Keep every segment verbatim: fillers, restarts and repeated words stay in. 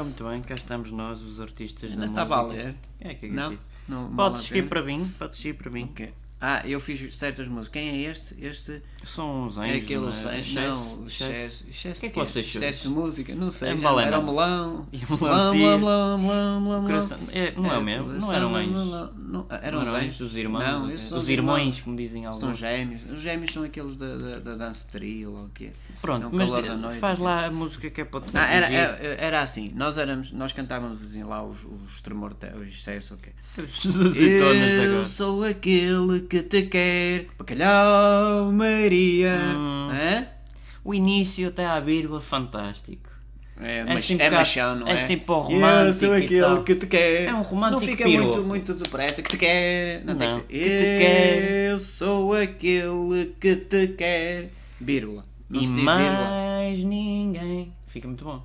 Ora, muito bem, cá estamos nós, os artistas ainda da música. Ainda está a valer? Quem é que é não, não podes seguir para mim, podes seguir para mim. Okay. Ah, eu fiz certas músicas. Quem é este? Este... São os anjos, é aquele, não é? Não, o Chess. O que é que vocês chamam? Excesso de música, não sei. É já, era o melão. E o melão, melão, melão, melão, melão. É, não é o mesmo? Não eram anjos. Não, eram os anjos, os irmãos. Não, esses são os irmãos, como dizem alguns. São gêmeos. Os gêmeos são aqueles da, da, da dança trio ou o quê. Pronto, mas faz lá a música que é para te ah, era, era assim, nós, éramos, nós cantávamos assim lá os, os tremor, os excesso, ok. Eu sou aquele que te quer, bacalhau Maria. Hum. É? O início até à vírgula, fantástico. É, mas é, sempre é machão, não é? É sempre o romântico. Eu sou aquele que te quer. É um romântico. Não fica piroco. muito, muito depressa. Que te quer. Não, não tem que ser. Que te quer. Eu sou aquele que te quer. Vírgula. Não e se diz mais vírgula. Ninguém. Fica muito bom.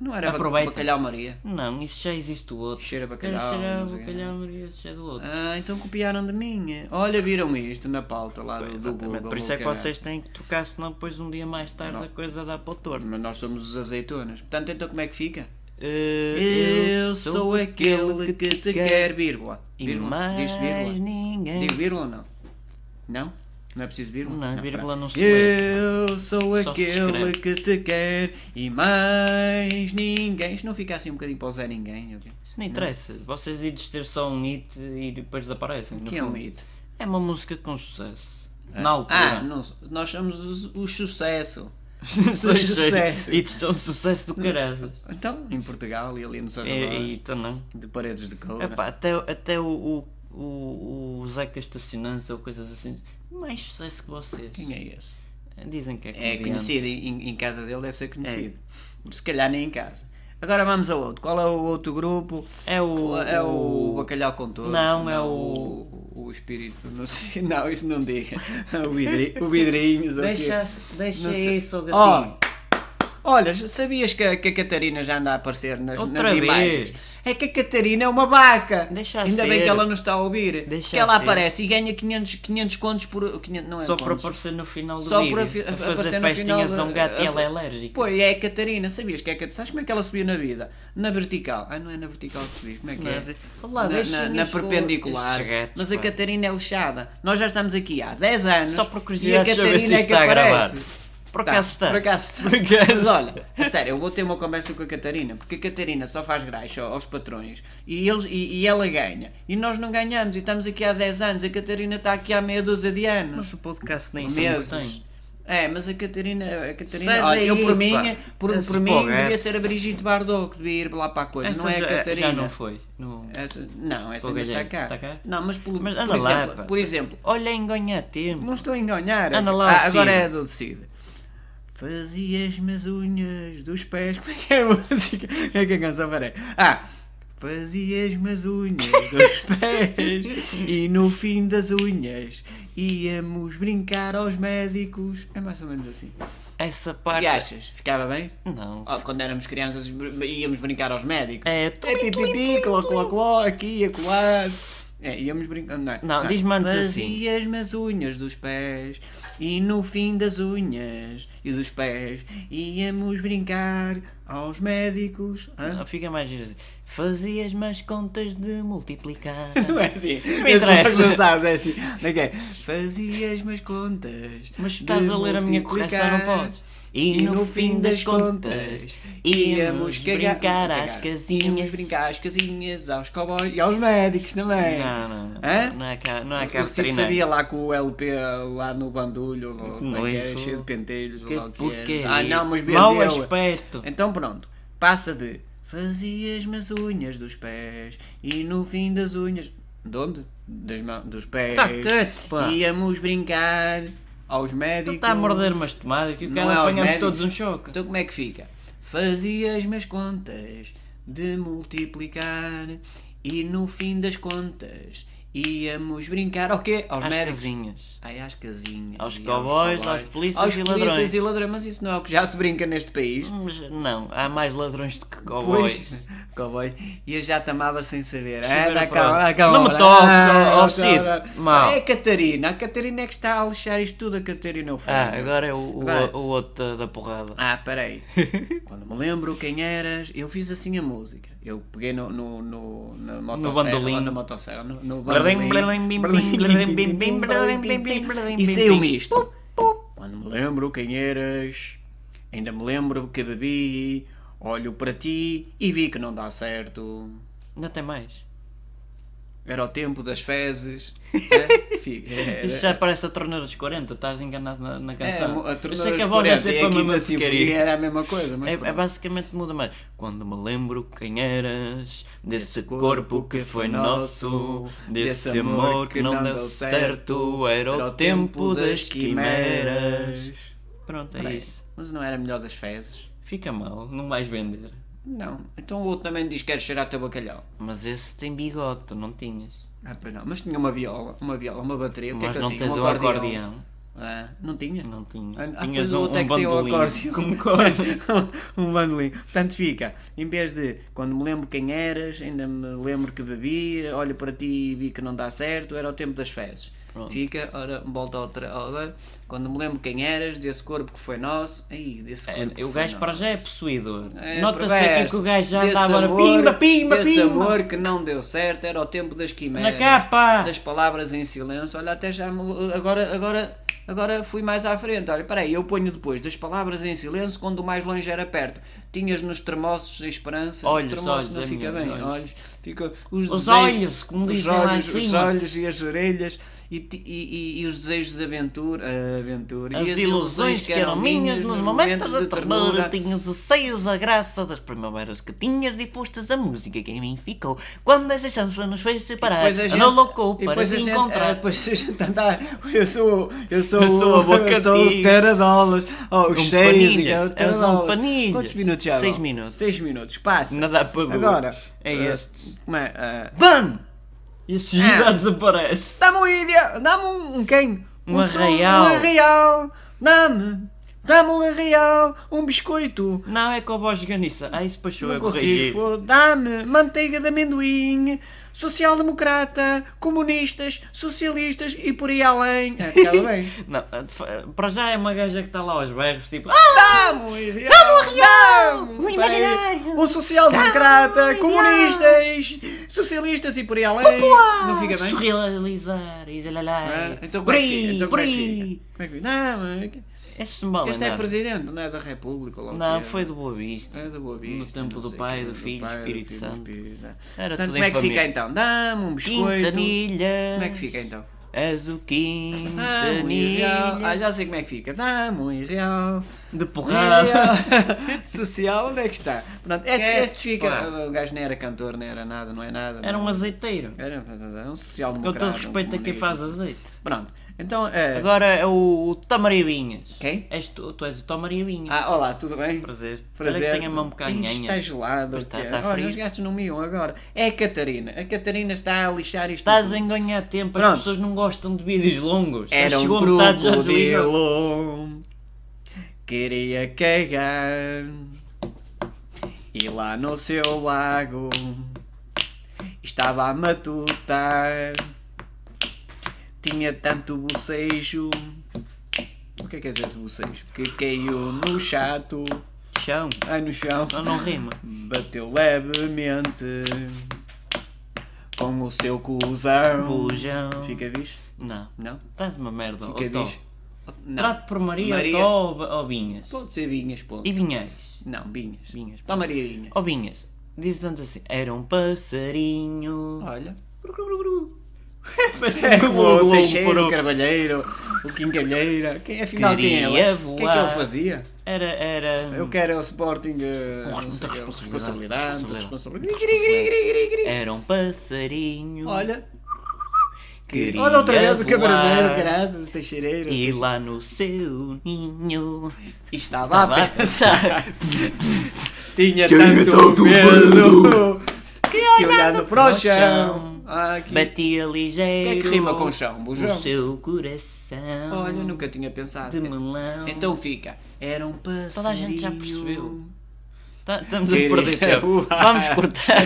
Não era Aproveita. Bacalhau Maria? Não, isso já existe o outro. Cheira bacalhau. Cheira bacalhau Maria, isso já é do outro. Ah, então copiaram de mim. Olha, viram isto na pauta lá pois, do Google. Por isso é que vocês têm que trocar, senão depois um dia mais tarde não. a coisa dá para o torno. Mas nós somos os azeitonas. Portanto, então como é que fica? Uh, eu, eu sou, sou aquele que te quer, quer vírgula. E vírgula. Mais diz vírgula. Ninguém. Digo vírgula ou não? Não? Não é preciso vírgula? Não, não, vírgula não se Eu lê. sou Só aquele que te quer e mais ninguém. Isto não fica assim um bocadinho para o Zé Ninguém. Okay? Isso não interessa. Não. Vocês ides ter só um hit e depois desaparecem. O que é um hit? É uma música com sucesso. É. Na altura. Ah, não, nós somos o sucesso. sucesso. E são sucesso do caralho. Então, em Portugal e ali no São é, então não. De paredes de couro. Até, até o, o, o, o Zeca Estacionança ou coisas assim... Mais sucesso que vocês. Quem é esse? Dizem que é conhecido. É conhecido, em, em casa dele deve ser conhecido. É. Se calhar nem em casa. Agora vamos ao outro. Qual é o outro grupo? É o... É o, o Bacalhau com Todos. Não, não, é o... O Espírito... Não, sei. não isso não diga. O, vidri, o Vidrinhos. Deixa, deixa isso ao gatinho. Oh. Olha, sabias que a, que a Catarina já anda a aparecer nas, nas imagens? É que a Catarina é uma vaca! Deixa Ainda ser. bem que ela não está a ouvir. Deixa que ela ser. aparece e ganha quinhentos contos por... quinhentos, não é Só para aparecer no final do Só vídeo. Só para fazer festinhas a um gato a, e ela é alérgica. Pois, é a Catarina. Sabias que é a Catarina? Sabes como é que ela subiu na vida? Na vertical. Ah, não é na vertical que subiu. Como é que é? Olá, na na, na perpendicular. Gatos, Mas a pá. Catarina é lixada. Nós já estamos aqui há dez anos Só por curiosidade e a Catarina é que aparece. Por acaso está. Por acaso está. Por acaso. Mas olha, a sério, eu vou ter uma conversa com a Catarina, porque a Catarina só faz graxa aos patrões e, eles, e, e ela ganha. E nós não ganhamos e estamos aqui há dez anos, a Catarina está aqui há meia dúzia de anos. Mas o podcast nem meses. tem. É, mas a Catarina, a Catarina olha, daí, eu por mim, por, por mim é. devia ser a Brigitte Bardot que devia ir lá para a coisa, essa não é a Catarina. Já não foi. No... Essa, não, essa não está cá. está cá. Não, mas, por, mas anda por, lá, exemplo, por exemplo... Olha, enganhar tempo. Não estou a enganhar. Anda lá, ah, agora é a do Cid. Fazia as minhas unhas dos pés. Como é que é a música? Como é que a canção parece? Ah! Fazia as minhas unhas dos pés e no fim das unhas íamos brincar aos médicos. É mais ou menos assim. Essa parte. O que achas? Ficava bem? Não. Oh, quando éramos crianças íamos brincar aos médicos. É, é pipipi, cló, cló, cló, aqui, acolá. É, íamos brincar. Não, não, não. diz-me antes assim. Fazia as minhas unhas dos pés e no fim das unhas e dos pés íamos brincar aos médicos. Hã? Não, fica mais giro assim. Fazias mais contas de multiplicar. Não é assim. Me interessa. Não sabes, é assim. Okay. Fazias mais contas. Mas estás a ler a minha correção, não podes. E, e no, no fim das contas, contas íamos cagar, brincar às casinhas. Íamos brincar às casinhas, aos cowboys e aos médicos também. Não, não, não. Hã? Não é cá, não é cá. Você sabia lá com o L P lá no bandulho, no, é, cheio de pentelhos. Que porquê? Ah, não, mas bem mau aspecto. Então pronto, passa de. Fazias-me as unhas dos pés e no fim das unhas... De onde? Das mãos, dos pés. Tá quieto, pá. Íamos brincar aos médicos... Tu está a morder umas tomadas que o cara apanhamos todos um choque. Então como é que fica? Fazias-me as contas de multiplicar e no fim das contas íamos brincar ao quê? Aos médicos. Casinhas. Ai, às casinhas. Aos cowboys, aos polícias aos e ladrões. Aos polícias e ladrões, mas isso não é o que já se brinca neste país? Mas não, há mais ladrões do que cowboys. Pois. cowboy, e eu já tamava sem saber. Ah, calma, calma, não me toque, ah, ó, ó Cid, mal. É a Catarina, a Catarina é que está a lixar isto tudo, a Catarina Ofrenda. Ah, agora é o, agora... o, o outro da porrada. Ah, peraí, quando me lembro quem eras, eu fiz assim a música, eu peguei no, no, no, na motosserra, na motosserra, no, no bandolim, e saiu-me isto. Quando me lembro quem eras, ainda me lembro que bebi, olho para ti e vi que não dá certo. Não tem mais. Era o tempo das fezes. É, isso já parece a torneira dos quarenta, estás enganado na, na canção. É, a torneira dos quarenta é a quinta sinfonia, era a mesma coisa. Mas é, é basicamente muda mais. Quando me lembro quem eras, desse corpo que foi nosso, desse amor que não deu certo, era o tempo das quimeras. Pronto, é isso. Mas não era melhor das fezes? Fica mal, não vais vender. Não, então o outro também diz que quer cheirar teu bacalhau. Mas esse tem bigode, tu não tinhas. Ah, pois não, mas tinha uma viola, uma viola, uma bateria, o que mas é que não eu tens um acordeão. acordeão. Ah, não tinha? Não tinha. Ah, tinhas ah, um, um bandolim. Um como cordas. um bandolim. Portanto fica, em vez de quando me lembro quem eras, ainda me lembro que bebi, olho para ti e vi que não dá certo, era o tempo das fezes. Pronto. Fica, ora, volta outra hora. Quando me lembro quem eras, desse corpo que foi nosso. Aí, desse corpo. É, o gajo para já é possuidor. É, nota-se aqui que o gajo já andava. Pimba, pimba, desse pimba. Amor que não deu certo, era o tempo das quimeras. Na capa! Das palavras em silêncio. Olha, até já. Me, agora, agora, agora fui mais à frente. Olha, peraí, eu ponho depois das palavras em silêncio quando o mais longe era perto. Tinhas nos tremoços a esperança. Olhos, os tremoços olhos, não fica minha, bem. Olhos. Olhos. Fica, os os desejos, olhos, como dizem os olhos, lá em cima. Os olhos e as orelhas. E, e, e os desejos de aventura, aventura. As, e as ilusões que eram minhas nos momentos da ternura. Tinhas os seios, a graça das primaveras que tinhas e postas a música que em mim ficou. Quando as chances nos fez separar, não loucou para se encontrar. Depois a gente anda. Eu sou eu sou o teradolas. Os cheios, são panilhas. Quantos minutos já? Seis minutos. Seis minutos, passa. Nada para duas. Agora é este. Bam! E a sociedade ah, desaparece. Dá-me uma ilha, dá-me um, um quem? Um, um arraial. Um arraial, dá-me, dá-me um arraial, um biscoito. Não, é com a voz de ganiça. Ah, isso passou a corrigir. Dá-me manteiga de amendoim, social-democrata, comunistas, socialistas e por aí além. É, fica bem. Não, para já é uma gaja que está lá aos berros, tipo... Ah, dá-me um arraial, dá-me um arraial, um imaginário. Um social-democrata, comunistas... Socialistas e por aí além. Popular. Não fica bem? Surrealizar e ah, então por aí, então por aí. Como é que fica? Não, é mal, este é nada. Presidente, não é da República? Logo não, era. Foi do Boa Vista. É do Boa Vista. No tempo do Pai, do Filho, do Espírito Santo. Era tudo em família. Como é que fica então? Dá-me um biscoito. Quintanilhas. Como é que fica então? És o Quintanilha. Ah, já sei como é que fica. Dá-me um irreal. De porrada. Social, onde é que está? Pronto, este, este fica. Porra. O gajo não era cantor, não era nada, não é nada. Era não. Um azeiteiro. Era um social-democrata. Com todo respeito um a quem faz azeite. Pronto. Então, é... Agora é o, o Tamaribinhas. Quem? És tu, tu és o Tamaribinhas. Ah, olá, tudo bem? Prazer. Prazer. Olha que tem a mão um bocadinho. Está gelado. Está, está é. Olha, os gatos não miam agora. É a Catarina. A Catarina está a lixar isto. Estás tudo. A enganhar tempo. As Pronto. Pessoas não gostam de vídeos longos. Era um crocodilo. Queria cagar. E lá no seu lago estava a matutar. Tinha tanto bocejo. O que é que é esse bocejo? Que caiu no chato. Chão? Ai, no chão. Não, não rima. Bateu levemente com o seu cuzão. Bujão. Fica bicho? Não. Não? Estás uma merda. Fica bicho? Trato por Maria, Maria. Ou Vinhas? Pode ser Vinhas, pô. E Vinhais? Não, Vinhas. Vinhas. Para Maria Vinhas. Ou Vinhas. Dizes antes assim. Era um passarinho. Olha. Mas é como o, o Teixeira, o Carvalheiro, o Quincalheira, quem, afinal quem é? O que é que ele fazia? Era, era... Eu quero o Sporting... Muita responsabilidade, muita responsabilidade. Era um passarinho... Olha! Queria Olha outra vez voar, o caberneiro, graças, o Teixeireiro. E lá no seu ninho estava, estava a pensar... Tinha tanto medo que olhando para o chão... Ah, batia ligeiro. O que é que rima com chão? Bujão? O seu coração. Olha, eu nunca tinha pensado. De melão. Então fica. Era um passarinho. Toda a gente já percebeu. Estamos a perder tempo. Vamos cortar.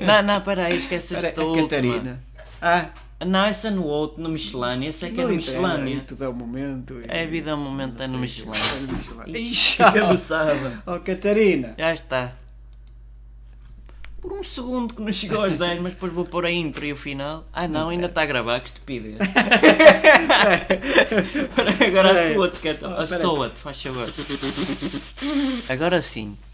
Não, não, peraí, esquece esta última. Ah. Não, essa é no outro, no Michelin. Essa é que é no Michelin. Tudo é o momento. É a vida ao momento, é no Michelin. Ixi, cabeçada. Oh, Catarina. Já está. Por um segundo que não chegou aos dez, mas depois vou pôr a intro e o final. Ah não, ainda está a gravar, que estupidez. Agora assoa-te, faz favor. Agora sim.